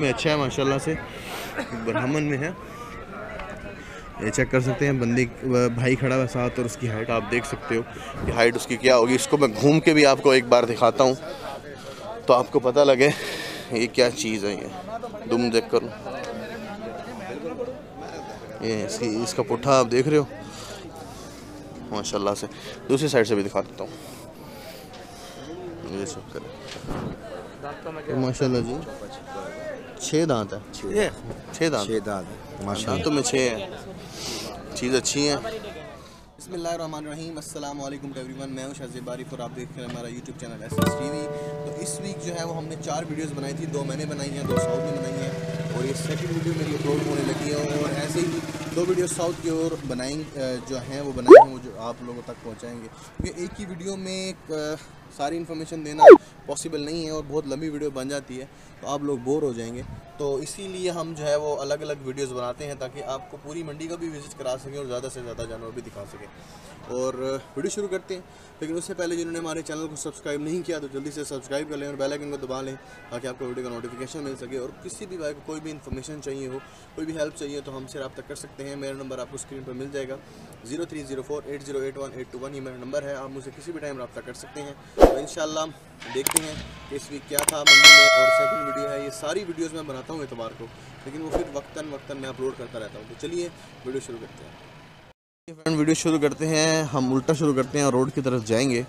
में अच्छा है माशाल्लाह से, बरहमन में है। ये चेक कर सकते हैं, बंदी भाई खड़ा हुआ साथ, और उसकी हाइट आप देख सकते हो कि हाइट उसकी क्या होगी। इसको मैं घूम के भी आपको एक बार दिखाता हूँ तो आपको पता लगे ये क्या चीज़ है। ये दुम देख कर ये इसका पुट्ठा आप देख रहे हो माशाल्लाह से। दूसरी साइड से भी दिखा देता हूँ, ये चेक करें माशाल्लाह जी, छः दांत है, छः दांत है माशाल्लाह, दांतों में छः है, चीज़ अच्छी है। बिस्मिल्लाहिर्रहमानिर्रहीम, अस्सलाम वालेकुम एवरीवन, मैं हूं शाज़िब बारिफ और आप देख रहे हैं हमारा यूट्यूब चैनल SSTV। तो इस वीक जो है वो हमने 4 वीडियोस बनाई थी, 2 मैंने बनाई हैं, 2 साउथ में बनाई हैं, और ये सेकंड वीडियो मेरी अपलोड होने लगी है। और ऐसे ही 2 वीडियो साउथ की ओर बनाएंगे जो हैं वो बनाएंगे, वो जो आप लोगों तक पहुँचाएँगे, क्योंकि एक ही वीडियो में सारी इन्फॉर्मेशन देना पॉसिबल नहीं है और बहुत लंबी वीडियो बन जाती है तो आप लोग बोर हो जाएंगे। तो इसीलिए हम जो है वो अलग अलग वीडियोस बनाते हैं ताकि आपको पूरी मंडी का भी विज़िट करा सकें और ज़्यादा से ज़्यादा जानवर भी दिखा सकें। और वीडियो शुरू करते हैं, लेकिन उससे पहले जिन्होंने हमारे चैनल को सब्सक्राइब नहीं किया तो जल्दी से सब्सक्राइब कर लें और बेल आइकन को दबा लें ताकि आपको वीडियो का नोटिफिकेशन मिल सके। और किसी भी भाई को कोई भी इन्फॉर्मेशन चाहिए हो, कोई भी हेल्प चाहिए तो हमसे रब्ता कर सकते हैं। मेरा नंबर आपको स्क्रीन पर मिल जाएगा, 0304808181 ये मेरा नंबर है, आप मुझे किसी भी टाइम रब्ता कर सकते हैं। तो इंशाल्लाह देखते हैं कि इस वीक क्या था मंडी में। और सेकंड वीडियो है, ये सारी वीडियोस मैं बनाता हूँ इतवार को, लेकिन वो फिर वक्तन मैं अपलोड करता रहता हूँ। तो चलिए वीडियो शुरू करते हैं फ्रेंड, वीडियो शुरू करते हैं। हम उल्टा शुरू करते हैं और रोड की तरफ जाएंगे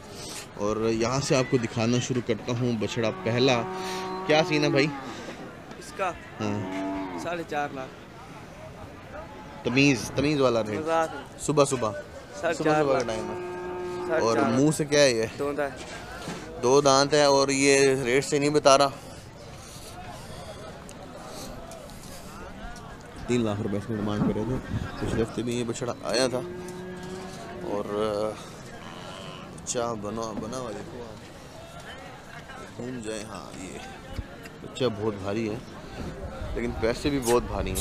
और यहाँ से आपको दिखाना शुरू करता हूँ। बछड़ा पहला क्या सीन है भाई इसका? हाँ 4.5 लाख। तमीज़ वाला रेट, सुबह का टाइम है। और मुँह से क्या है ये? 2 दांत है। और ये रेट से नहीं बता रहा, 3 लाख रुपए इसमें डिमांड करे थे। कुछ हफ्ते में ये बछड़ा आया था और बच्चा बना हुआ देखो आप, घूम जाए। हाँ ये बच्चा बहुत भारी है लेकिन पैसे भी बहुत भारी हैं।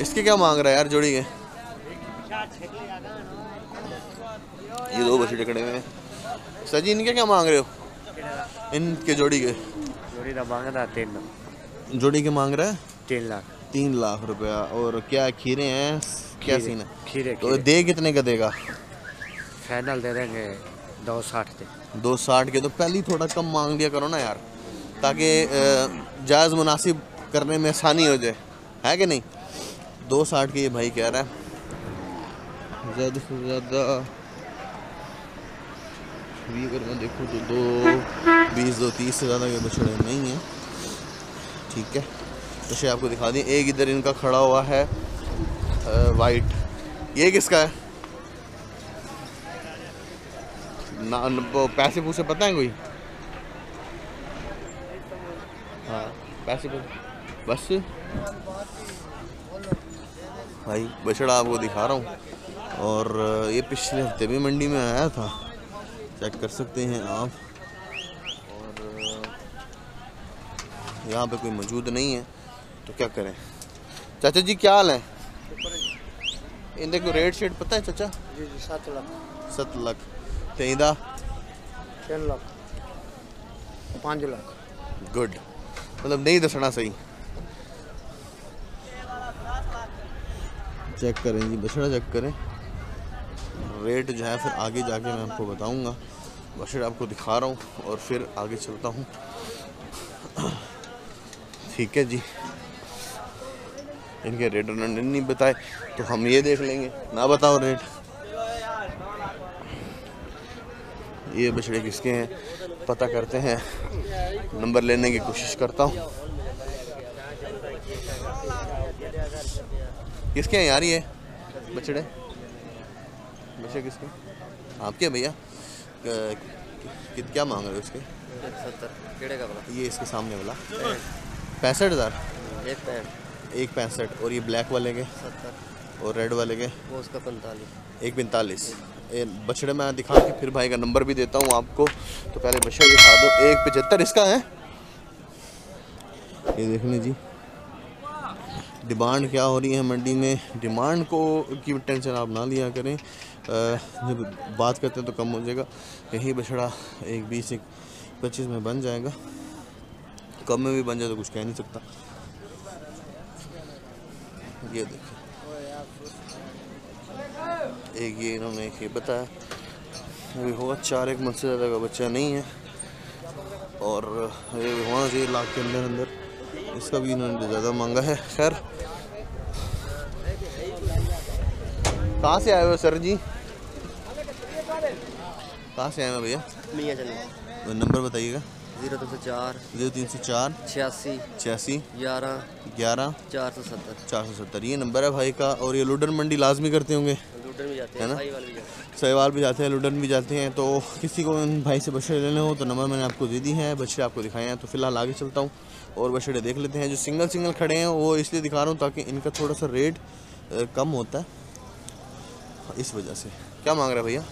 इसके क्या मांग रहा है यार जोड़ी के? ये 2 बछड़े खड़े हुए हैं। सर जी इनके क्या मांग रहे हो? इनके जोड़ी के मांग रहा है 3 लाख रुपया। और क्या खीरे हैं? क्या सीन है? खीरे तो दे कितने का देगा? फाइनल दे देंगे 260 के। 260 के तो पहले ही थोड़ा कम मांग लिया करो ना यार, ताकि जायज़ मुनासिब करने में आसानी हो जाए, है कि नहीं? 260 के ये भाई कह रहा है, ज़्यादा से ज़्यादा भी अगर मैं देखूँ तो 220 230 से ज़्यादा के बछड़े नहीं हैं। ठीक है, बछड़े आपको दिखा दें। एक इधर इनका खड़ा हुआ है वाइट, ये किसका है ना? पैसे पूछे पता है कोई? हाँ पैसे पूछे बस। भाई बछड़ा आपको दिखा रहा हूँ, और ये पिछले हफ्ते भी मंडी में आया था, चेक कर सकते हैं आप। और यहाँ पे कोई मौजूद नहीं है तो क्या करें। चाचा जी क्या हाल है? इनके को रेट शेट पता है चाचा? जी जी 7 लाख। तेईदा 10 लाख 5 लाख। गुड, मतलब नहीं दसना सही। चेक करें जी, बछड़ा चेक करें। रेट जो है फिर आगे जाके मैं आपको बताऊंगा। बछड़ा आपको दिखा रहा हूँ और फिर आगे चलता हूँ। ठीक है जी, इनके रेट उन्होंने नहीं बताए तो हम ये देख लेंगे, ना बताओ रेट। ये बछड़े किसके हैं पता करते हैं, नंबर लेने की कोशिश करता हूँ। किसके हैं यार ये बछड़े? बच्चे किसके आपके भैया? क्या मांग रहे हो उसके? 70 का वाला, ये इसके सामने वाला 65,000 एक 65। और ये ब्लैक वाले के 70 और रेड वाले के वो उसका 45 बछड़े में दिखा के फिर भाई का नंबर भी देता हूँ आपको। तो पहले बछड़े दिखा दो, 175 इसका है। ये देख लें जी डिमांड क्या हो रही है मंडी में। डिमांड को की टेंशन आप ना लिया करें, जब बात करते हैं तो कम हो जाएगा। यही बछड़ा 120 125 में बन जाएगा। कम में भी बन जाए तो कुछ कह नहीं सकता। ये देखिए एक ये इन्होंने एक ये बताया अभी होगा 4-1 मंथ से ज़्यादा का बच्चा नहीं है और ये होना चाहिए लाख के अंदर अंदर, इसका भी इन्होंने ज़्यादा मांगा है। खैर कहाँ से आए हो सर जी? कहाँ से आए हैं भैया? नंबर बताइएगा। 0304 86 86 11 11 470 470 ये नंबर है भाई का। और ये लुडन मंडी लाजमी करते होंगे, लुडन भी जाते हैं ना, सहीवाल भी जाते हैं, लुडन भी जाते हैं। तो किसी को इन भाई से बछड़े लेने हो तो नंबर मैंने आपको दे दी है, बछड़े आपको दिखाए हैं। तो फिलहाल आगे चलता हूँ और बछड़े देख लेते हैं। जो सिंगल सिंगल खड़े हैं वो इसलिए दिखा रहा हूँ ताकि इनका थोड़ा सा रेट कम होता है इस वजह से। क्या मांग रहा है भैया?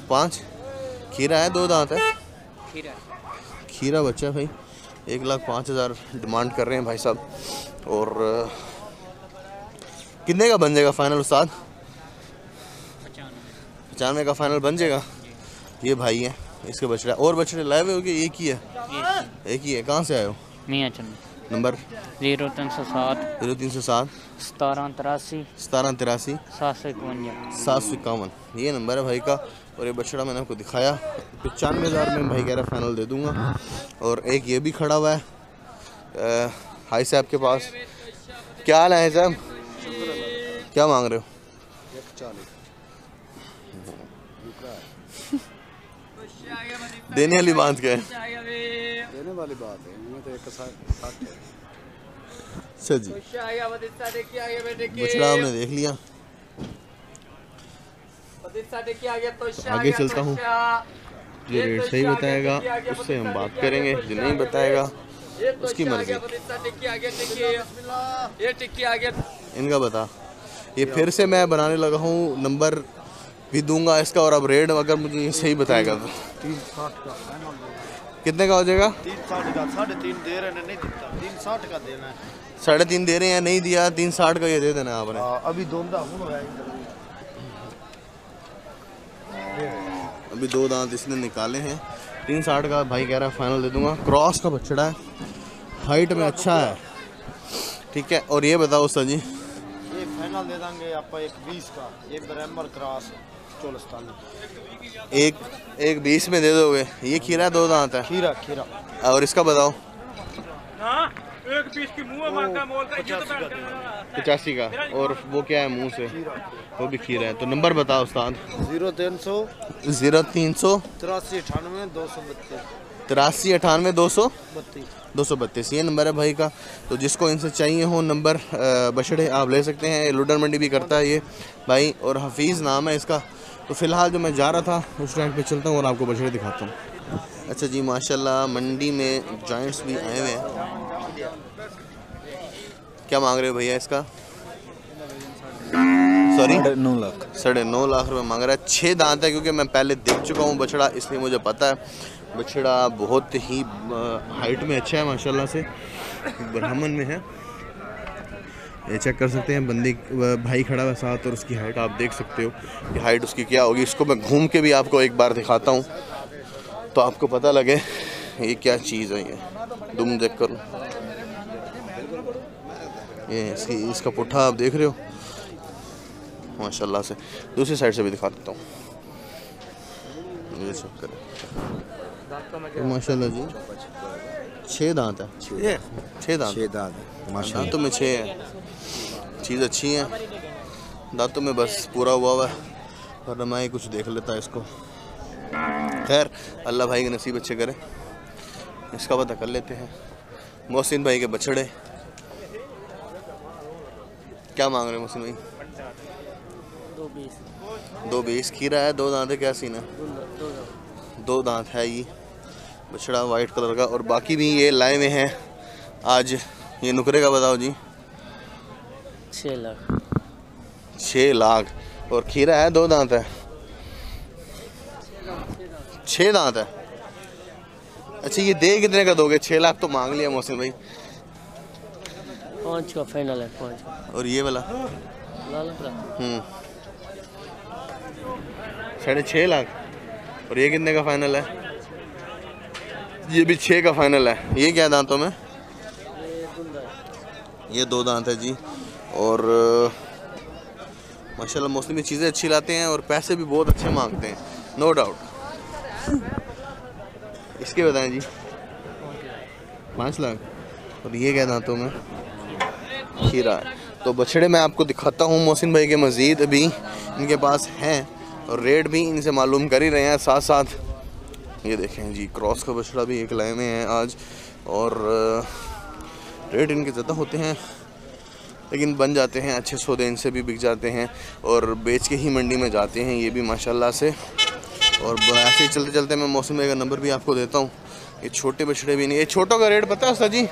1.5 खीरा है, 2 दांत है, खीरा बच्चा भाई। 1,05,000 डिमांड कर रहे हैं भाई साहब। और कितने का बन जाएगा फाइनल उस्ताद? 95 का फाइनल बन जाएगा। ये भाई है, इसके बछड़े और बछड़े लाए हुए हो कि एक ही है? एक ही है। कहाँ से आए हो? नंबर 0307 1783 751 751 ये नंबर है भाई का। और ये बछड़ा मैंने आपको दिखाया 95,000 में भाई कह रहा फाइनल दे दूंगा। और एक ये भी खड़ा हुआ है हाई साहब के पास। क्या हाल है साहब? क्या मांग रहे हो? 140 देने वाली बात क्या है? देने वाली बात है, मैं तो 160 है। सर जी बछड़ा हमने देख लिया, आगे चलता हूँ। जो रेट सही बताएगा उससे हम बात करेंगे, जो नहीं बताएगा उसकी मर्जी। इनका बता, ये फिर से मैं बनाने लगा हूँ, नंबर भी दूंगा इसका। और अब रेट अगर मुझे ये सही बताएगा तो कितने का हो जाएगा? 360 दे रहे हैं, नहीं दिया 360 का ये दे देना आपने। अभी दो दांत इसने निकाले हैं। 360 का भाई कह रहा है फाइनल दे दूंगा। क्रॉस का बछड़ा है, हाइट में अच्छा है, ठीक है। और ये बताओ सर जी, ये फाइनल दे देंगे आप 120 का, एक ब्रह्मर क्रॉस चोलिस्तानी, 120 में दे दोगे। ये खीरा है, 2 दांत है, खीरा। और इसका बताओ? 85 का। और वो क्या है मुंह से? वो भी खीरा है। तो नंबर बताओ उस्ताद। 0300 83 98 232 ये नंबर है भाई का। तो जिसको इनसे चाहिए हो नंबर बछड़े आप ले सकते हैं। लुडन मंडी भी करता है ये भाई और हफीज़ नाम है इसका। तो फिलहाल जो मैं जा रहा था उस टाइम पे चलता हूँ और आपको बछड़े दिखाता हूँ। अच्छा जी माशाल्लाह मंडी में जॉइंट्स भी आए हुए हैं। क्या मांग रहे हो भैया इसका? सॉरी 9 लाख, 9.5 लाख रुपये मांग रहा है। 6 दांत है, क्योंकि मैं पहले देख चुका हूँ बछड़ा इसलिए मुझे पता है। बछड़ा बहुत ही हाइट में अच्छा है माशाल्लाह से, ब्राह्मण में है। ये चेक कर सकते हैं, बंदे भाई खड़ा हुआ साथ और उसकी हाइट आप देख सकते हो कि हाइट उसकी क्या होगी। इसको मैं घूम के भी आपको एक बार दिखाता हूँ तो आपको पता लगे ये क्या चीज़ है। ये दुम देख कर ये इसका पुट्ठा आप देख रहे हो माशाल्लाह से। दूसरी साइड से भी दिखा देता हूँ, ये चेक करें माशाल्लाह जी। 6 दांत है, 6 दांत माशाल्लाह। दांतों में 6 है, चीज़ अच्छी है। दांतों में बस पूरा हुआ है और मैं ही कुछ देख लेता इसको। खैर अल्लाह भाई के नसीब अच्छे करे। इसका पता कर लेते हैं। मोहसिन भाई के बछड़े, क्या मांग रहे हैं मोहसिन भाई? 2.20 खीरा है, 2 दांत है। क्या सीन है? 2 दांत है ये बछड़ा, वाइट कलर का। और बाकी भी ये लाए हुए हैं आज। ये नुकरे का बताओ जी। 6 लाख। और खीरा है, 2 दांत है, 6 दांत है। अच्छा ये दे कितने का दोगे? 6 लाख तो मांग लिया मोहसिन भाई। 5 का फाइनल है, 5। और ये वाला 6.5 लाख। और ये कितने का फाइनल है? ये भी 6 का फाइनल है। ये क्या दांतों में? ये 2 दांत है जी। और माशाल्लाह मौसम में चीज़ें अच्छी लाते हैं और पैसे भी बहुत अच्छे मांगते हैं, नो डाउट। इसके बताएं जी 5 लाख। और ये क्या दांतों में? खीरा। तो बछड़े मैं आपको दिखाता हूँ मोहसिन भाई के मज़ीद अभी इनके पास हैं और रेट भी इनसे मालूम कर ही रहे हैं साथ साथ। ये देखें जी क्रॉस का बछड़ा भी एक लाए में है आज और रेट इनके ज़्यादा होते हैं लेकिन बन जाते हैं अच्छे सौदे, इनसे भी बिक जाते हैं और बेच के ही मंडी में जाते हैं ये भी माशाल्लाह से। और ऐसे ही चलते चलते मैं मौसम का नंबर भी आपको देता हूँ। ये छोटे बछड़े भी नहीं, ये छोटों का रेट पता है उस्ताद जी?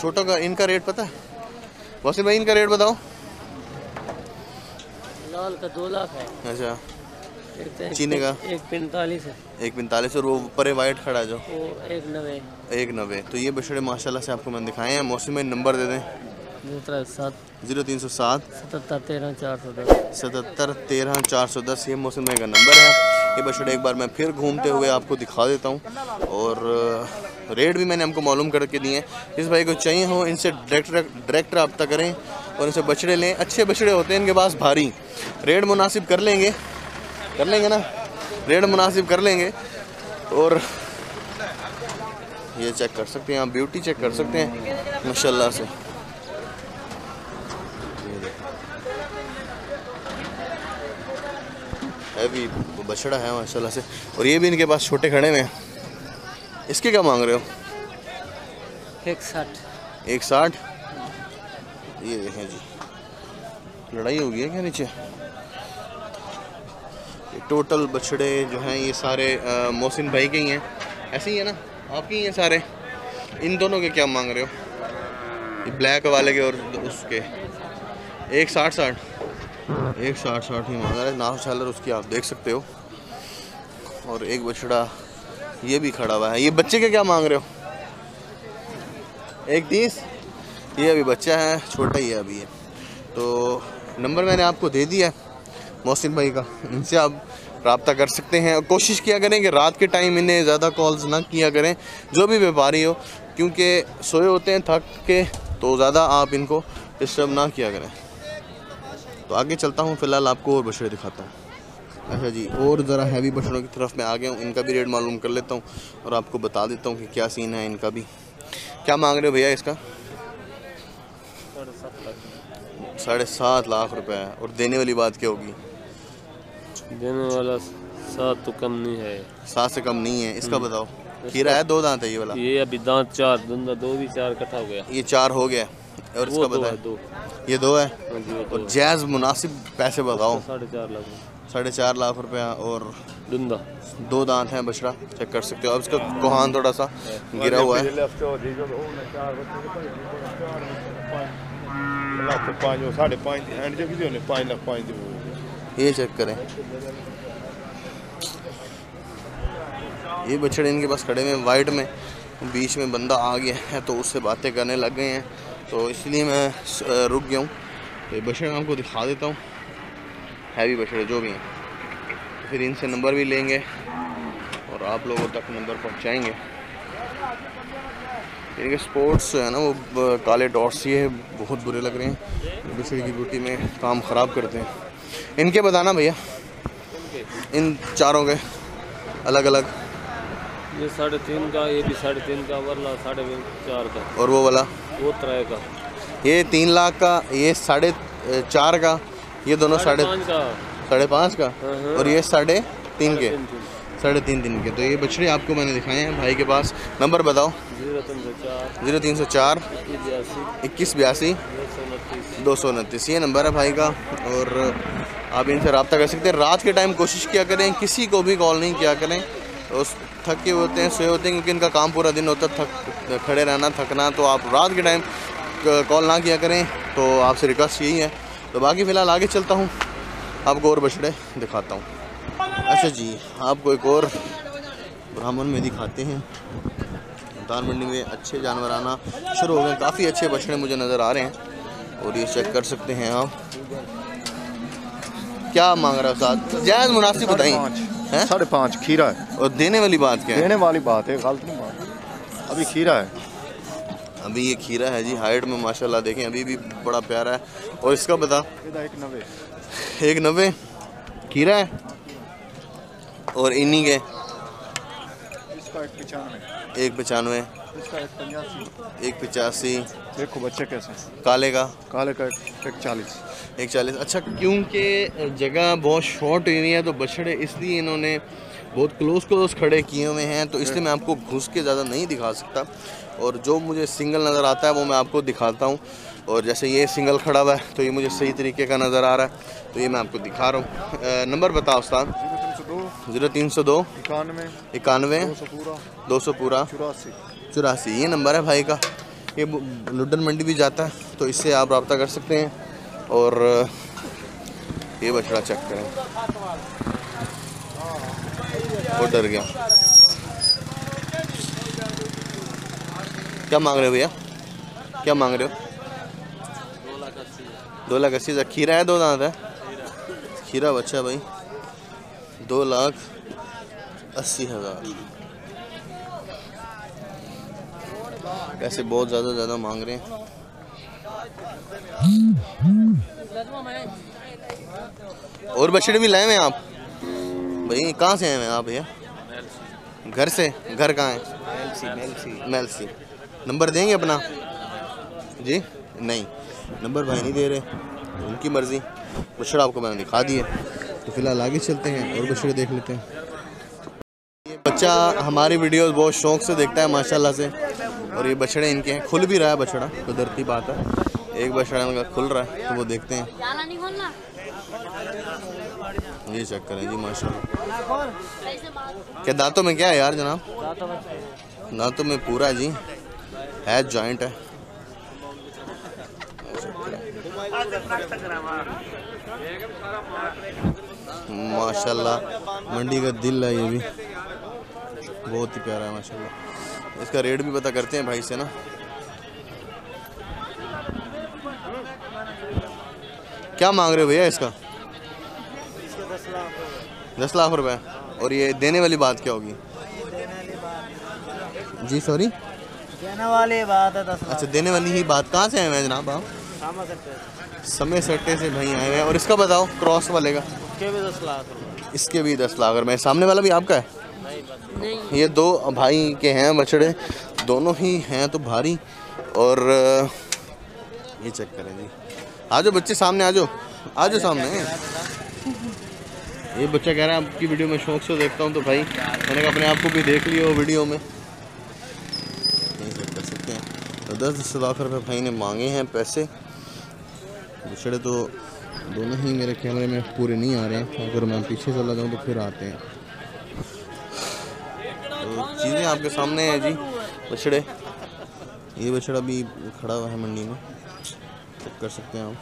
छोटों का इनका रेट पता है वासिम भाई? इनका रेट बताओ। लाल का 2 लाख है। अच्छा चीनी का? 1.45 है। 1.45 और वो परे वाइट खड़ा जो 1.90। तो ये बछड़े माशाल्लाह से आपको मैंने दिखाए हैं। मौसम में नंबर दे दें 0307 77 13 410। ये मौसम में का नंबर है। ये बछड़े एक बार मैं फिर घूमते हुए आपको दिखा देता हूँ और रेट भी मैंने हमको मालूम करके दिए हैं। इस भाई को चाहिए हो इनसे डायरेक्ट रब्ता करें और इनसे बछड़े लें। अच्छे बछड़े होते हैं इनके पास, भारी। रेट मुनासिब कर लेंगे ना, रेट मुनासिब कर लेंगे। और ये चेक कर सकते हैं आप, ब्यूटी चेक कर सकते हैं माशाल्लाह से। हैवी बछड़ा है माशाल्लाह से। और ये भी इनके पास छोटे खड़े में। इसके क्या मांग रहे हो? 1.60। ये देखें जी लड़ाई हो गई है क्या नीचे। टोटल बछड़े जो हैं ये सारे मोहसिन भाई के ही हैं, ऐसे ही है ना, आपके ही हैं सारे। इन दोनों के क्या मांग रहे हो? ये ब्लैक वाले के और उसके 1.60 ही मांग रहा है नाव सेलर। उसकी आप देख सकते हो। और एक बछड़ा ये भी खड़ा हुआ है। ये बच्चे के क्या मांग रहे हो? 1.30। ये अभी बच्चा है, छोटा ही है अभी ये। तो नंबर मैंने आपको दे दिया है मोहसिन भाई का, इनसे आप रब्ता कर सकते हैं। और कोशिश किया करें कि रात के टाइम इन्हें ज़्यादा कॉल्स ना किया करें, जो भी व्यापारी हो, क्योंकि सोए होते हैं थक के, तो ज़्यादा आप इनको डिस्टर्ब ना किया करें। तो आगे चलता हूँ, फ़िलहाल आपको और बछड़े दिखाता हूँ। अच्छा जी, और ज़रा हैवी बछड़ों की तरफ मैं आ गया हूँ। इनका भी रेट मालूम कर लेता हूँ और आपको बता देता हूँ कि क्या सीन है इनका भी। क्या मांग रहे हो भैया इसका? 7.5 लाख रुपए है। और देने वाली बात क्या होगी? देने वाला 7 तो कम नहीं है, 7 से कम नहीं है। इसका बताओ, खीरा है, 2 दांत है ये वाला। ये अभी दांत 4, दुंदा 2 भी 4 इकट्ठा हो गया, ये 4 हो गया। और इसका बताओ, 2 ये 2 है। और जैज़ मुनासिब पैसे बताओ। 4.5 लाख। 4.5 लाख रुपया। और दुंदा 2 दांत हैं बछड़ा, चेक कर सकते हो। अब इसका कोहान थोड़ा सा गिरा हुआ है। ये चेक करें, ये बछड़े इनके पास खड़े में वाइट में। बीच में बंदा आ गया है तो उससे बातें करने लग गए हैं, तो इसलिए मैं रुक गया हूँ। तो बछड़े आपको दिखा देता हूँ, हैवी बछड़े जो भी हैं। तो फिर इनसे नंबर भी लेंगे और आप लोगों तक नंबर पहुँचाएँगे। इनके स्पोर्ट्स है ना, वो काले डॉट्स ये बहुत बुरे लग रहे हैं। बछड़े की ब्यूटी में काम ख़राब करते हैं। इनके बताना भैया, इन चारों के अलग अलग। ये 3.5 का, ये भी 3.5 का, वरना 4.5 का। और वो वाला वो 3 का। ये 3 लाख का, ये 4.5 का, ये दोनों 5.5 का। और ये 3.5 के, 3.5 के। तो ये बछड़े आपको मैंने दिखाए हैं। भाई के पास नंबर बताओ। 0304 2182 229 ये नंबर है भाई का। और आप इनसे रब्ता कर सकते हैं। रात के टाइम कोशिश किया करें, किसी को भी कॉल नहीं किया करें। और थक के होते हैं, सोए होते हैं, क्योंकि इनका काम पूरा दिन होता है, थक खड़े रहना, थकना। तो आप रात के टाइम कॉल ना किया करें, तो आपसे रिक्वेस्ट यही है। तो बाकी फ़िलहाल आगे चलता हूँ, आपको और बछड़े दिखाता हूँ। अच्छा जी, आपको एक और ब्राह्मण में दिखाते हैं। मुल्तान मंडी में अच्छे जानवर आना शुरू हो गए, काफ़ी अच्छे बछड़े मुझे नज़र आ रहे हैं। और ये चेक कर सकते हैं आप। क्या मांग रहा है साथ, जायज़ मुनासिब बताइए। है 5.5 खीरा है। और देने वाली बात क्या है? देने वाली बात है, गलत नहीं बात। अभी खीरा है, अभी ये खीरा है जी, हाइट में माशाल्लाह देखें अभी भी बड़ा प्यारा है। और इसका बता 1.90 खीरा है। और इन्हीं के 1.95, 1.85। देखो बच्चे कैसे हैं। काले का 1.40। अच्छा, क्योंकि जगह बहुत शॉर्ट एरिया है तो बछड़े इसलिए इन्होंने बहुत क्लोज खड़े किए हुए हैं, तो इसलिए मैं आपको घुस के ज़्यादा नहीं दिखा सकता। और जो मुझे सिंगल नज़र आता है वो मैं आपको दिखाता हूँ। और जैसे ये सिंगल खड़ा हुआ है तो ये मुझे सही तरीके का नज़र आ रहा है, तो ये मैं आपको दिखा रहा हूँ। नंबर बताओ उस्ताद। 0302 91 200 पूरा 84 ये नंबर है भाई का। ये लुधन मंडी भी जाता है तो इससे आप रब्ता कर सकते हैं। और ये बछड़ा चेक करें। वो डर गया। क्या मांग रहे हो भैया, क्या मांग रहे हो? 2,80,000 खीरा है, 2 दांत है खीरा बच्चा भाई। 2,80,000 पैसे बहुत ज़्यादा मांग रहे हैं। और बछड़े भी लाए हुए हैं आप भाई? कहाँ से आए हैं आप भैया? घर से। घर कहाँ है? मेलसी। नंबर देंगे अपना जी? नहीं, नंबर भाई नहीं दे रहे, उनकी मर्ज़ी। बछड़ा आपको मैंने दिखा दिए, तो फिलहाल आगे चलते हैं और बछड़े देख लेते हैं। बच्चा हमारी वीडियोस बहुत शौक से देखता है माशाल्लाह से। और ये बछड़े इनके हैं, खुल भी रहा है बछड़ा, कुदरती बात है। एक बछड़ा इनका खुल रहा है तो वो देखते हैं। ये चेक करें जी माशाल्लाह। क्या दांतों में क्या है यार जनाब? दांतों में पूरा जी है, जॉइंट है। माशाल्लाह मंडी का दिल है, ये भी बहुत ही प्यारा है माशाल्लाह। इसका रेट भी पता करते हैं भाई से ना। क्या मांग रहे हो भैया इसका? 10 लाख रुपए। और ये देने वाली बात क्या होगी जी? सॉरी, देने वाली बात है 10 लाख। अच्छा, देने वाली ही बात। कहाँ से आए हैं जनाब आप? समय सट्टे से भाई आए हैं। और इसका बताओ, क्रॉस वाले का? इसके भी 10 लाख। इसके भी 10 लाख। और मैं सामने वाला भी आपका है? नहीं। ये 2 भाई के हैं बछड़े, दोनों ही हैं तो भारी। और ये चेक करें जी। आ जाओ बच्चे सामने, आ जाओ सामने। ये बच्चा कह रहा है आपकी वीडियो में शौक से देखता हूँ, तो भाई मैंने कहा अपने आप को भी देख लियो वीडियो में। नहीं चेक कर सकते हैं। तो 10 लाख रुपये भाई ने मांगे हैं पैसे। बछड़े तो दोनों ही मेरे कैमरे में पूरे नहीं आ रहे हैं, अगर मैं पीछे चला जाऊँ तो फिर आते हैं। तो चीज़ें आपके सामने हैं जी बछड़े। ये बछड़ा भी खड़ा हुआ है मंडी में, चेक कर सकते हैं आप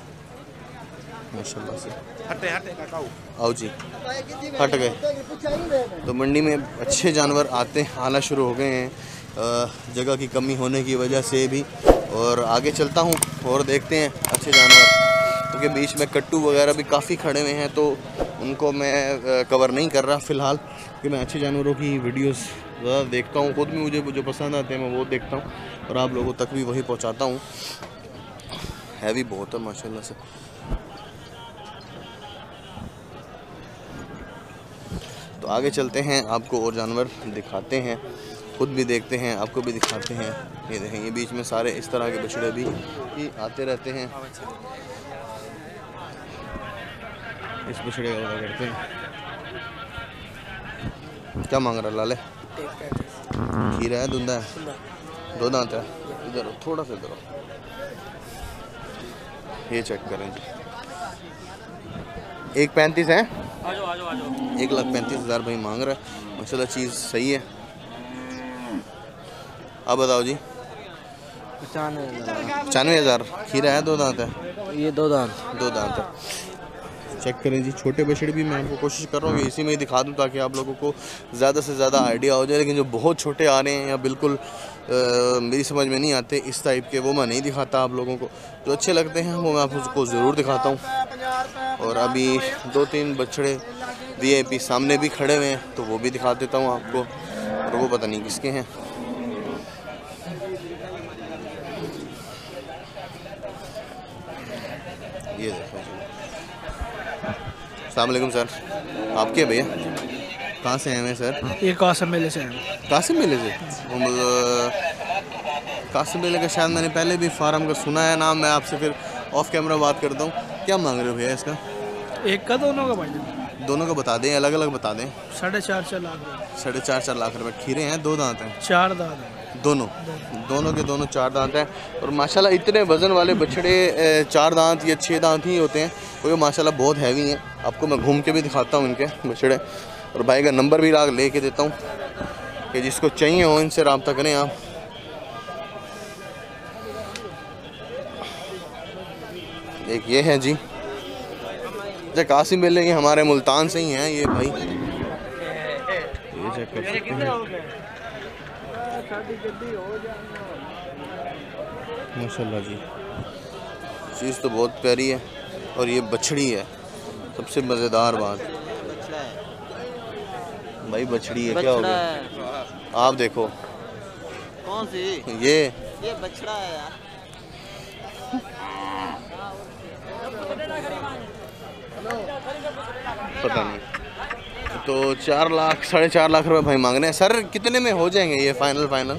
माशाल्लाह से। आओ जी, हट गए। तो मंडी में अच्छे जानवर आते आना शुरू हो गए हैं, जगह की कमी होने की वजह से भी। और आगे चलता हूँ और देखते हैं अच्छे जानवर, क्योंकि बीच में कट्टू वगैरह भी काफ़ी खड़े हुए हैं, तो उनको मैं कवर नहीं कर रहा फ़िलहाल, कि मैं अच्छे जानवरों की वीडियोस ज़्यादा देखता हूँ खुद भी। मुझे जो पसंद आते हैं मैं वो देखता हूँ और आप लोगों तक भी वही पहुँचाता हूँ। हैवी बहुत है माशाल्लाह से। तो आगे चलते हैं, आपको और जानवर दिखाते हैं, खुद भी देखते हैं, आपको भी दिखाते हैं। ये देखें, ये बीच में सारे इस तरह के बछड़े भी आते रहते हैं। इस बछड़े का वादा करते हैं। क्या मांग रहा है लाले? खीरा है, दुंदा है, 2 दांत है। इधर थोड़ा सा इधर। ये चेक करें जी। 1.35 है। 1,35,000 भाई मांग रहा है माशाल्लाह। चीज़ सही है। अब बताओ जी। 95,000 खीरा है, 2 दांत है। ये 2 दांत है। चेक करें जी। छोटे बछड़े भी मैं आपको कोशिश कर रहा हूँ इसी में ही दिखा दूँ, ताकि आप लोगों को ज़्यादा से ज़्यादा आइडिया हो जाए। लेकिन जो बहुत छोटे आ रहे हैं या बिल्कुल मेरी समझ में नहीं आते इस टाइप के, वो मैं नहीं दिखाता आप लोगों को। जो अच्छे लगते हैं वो मैं आपको ज़रूर दिखाता हूँ। और अभी 2-3 बछड़े वीआईपी सामने भी खड़े हुए हैं तो वो भी दिखा देता हूँ आपको। और वो पता नहीं किसके हैं। ये देखो जी। अस्सलाम वालेकुम सर, आपके भैया कहाँ से हैं सर? ये कासिम मेले से हैं। कासिम मेले से? कासिम मेले का शायद मैंने पहले भी फार्म का सुना है नाम। मैं आपसे फिर ऑफ कैमरा बात करता हूँ। क्या मांग रहे हो भैया इसका? एक का दोनों का भाई? दोनों का बता दें, अलग अलग बता दें। 4.5 लाख। 4.5 लाख रुपये। खीरे हैं? दो दांत हैं? 4 दांत हैं। दोनों के दोनों 4 दांत हैं। और माशाल्लाह इतने वज़न वाले बछड़े 4 दांत या 6 दांत ही होते हैं क्योंकि माशाल्लाह बहुत हैवी हैं। आपको मैं घूम के भी दिखाता हूँ इनके बछड़े। और भाई का नंबर भी ले के देता हूँ कि जिसको चाहिए हो इनसे रब्ता करें आप। एक ये है जी कासिम मेले, ये हमारे मुल्तान से ही हैं ये भाई। ये चेक कर सकते हैं माशाल्लाह जी। चीज़ तो बहुत प्यारी है और ये बछड़ी है। सबसे मज़ेदार बात भाई बछड़ी है। क्या हो गया? आप देखो कौन सी ये बछड़ा है यार। पता नहीं। तो 4 लाख 4.5 लाख रुपए भाई मांग रहे हैं। सर कितने में हो जाएंगे ये फाइनल?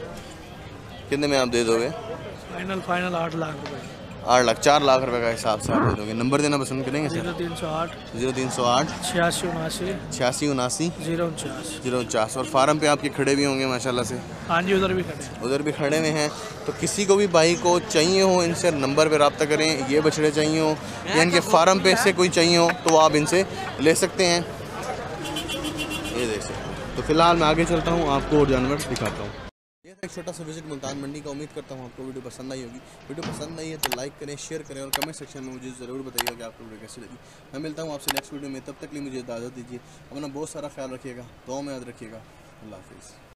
कितने में आप दे दोगे? फाइनल 8 लाख रुपए। 8 लाख 4 लाख रुपए का हिसाब से आप दे दोगे। नंबर देना पसंद करेंगे सर? 0308 86 79 049 049। और फार्म पे आपके खड़े भी होंगे माशाल्लाह से? हाँ जी, उधर भी खड़े हुए हैं। तो किसी को भी भाई को चाहिए हो इनसे नंबर पे रब्ता करें। ये बछड़े चाहिए हो या इनके फार्म पे से कोई चाहिए हो तो आप इनसे ले सकते हैं। ये देख सकते हैं। तो फिलहाल मैं आगे चलता हूँ, आपको और जानवर दिखाता हूँ। ये था एक छोटा सा विजिट मुल्तान मंडी का। उम्मीद करता हूँ आपको वीडियो पसंद आई होगी। वीडियो पसंद आई है तो लाइक करें, शेयर करें और कमेंट सेक्शन में मुझे ज़रूर बताइएगा कि आपको वीडियो कैसी लगी। मैं मिलता हूँ आपसे नेक्स्ट वीडियो में। तब तक के लिए मुझे इजाज़त दीजिए। अपना बहुत सारा ख्याल रखिएगा, दुआ में याद रखिएगा। अल्लाह हाफिज़।